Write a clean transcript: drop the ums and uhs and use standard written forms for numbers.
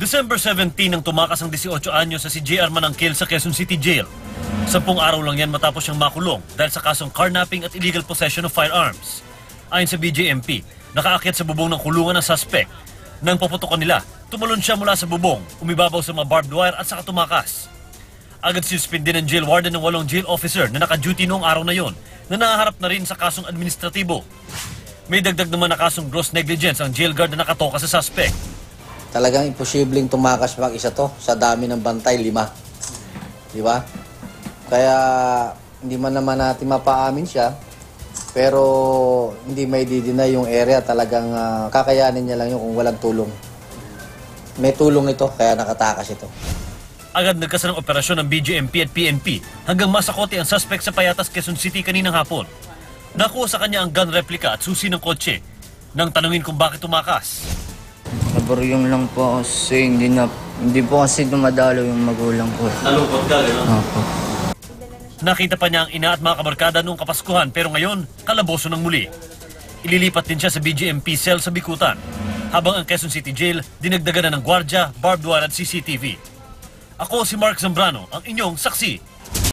December 17 nang tumakas ang 18 anyo sa si JR Manangkil sa Quezon City Jail. 10 araw lang yan matapos siyang makulong dahil sa kasong carnapping at illegal possession of firearms. Ayon sa BJMP, nakaakyat sa bubong ng kulungan ang suspect. Nang paputukan nila, tumalon siya mula sa bubong, umibabaw sa mga barbed wire at saka tumakas. Agad suspendin ang jail warden ng 8 jail officer na naka-duty noong araw na yon na nahaharap na rin sa kasong administratibo. May dagdag naman na kasong gross negligence ang jail guard na nakatoka sa suspect. Talagang imposibleng tumakas mag-isa to sa dami ng bantay, 5. Di ba? Kaya hindi man naman natin mapaamin siya, pero hindi may didinay yung area. Talagang kakayanin niya lang yun kung walang tulong. May tulong ito, kaya nakatakas ito. Agad nagkasan ng operasyon ng BJMP at PNP hanggang masakote ang suspect sa Payatas, Quezon City kaninang hapon. Nakuha sa kanya ang gun replica at susi ng kotse. Nang tanungin kung bakit tumakas. Nabaryong lang po kasi hindi po kasi dumadalo yung magulang ko. Nalungkot ka, gano'n? Opo. Nakita pa niya ang ina at mga kabarkada noong Kapaskuhan pero ngayon, kalaboso ng muli. Ililipat din siya sa BJMP cell sa Bikutan. Habang ang Quezon City Jail, dinagdagan na ng gwardya, barbed wire at CCTV. Ako si Mark Zambrano, ang inyong saksi.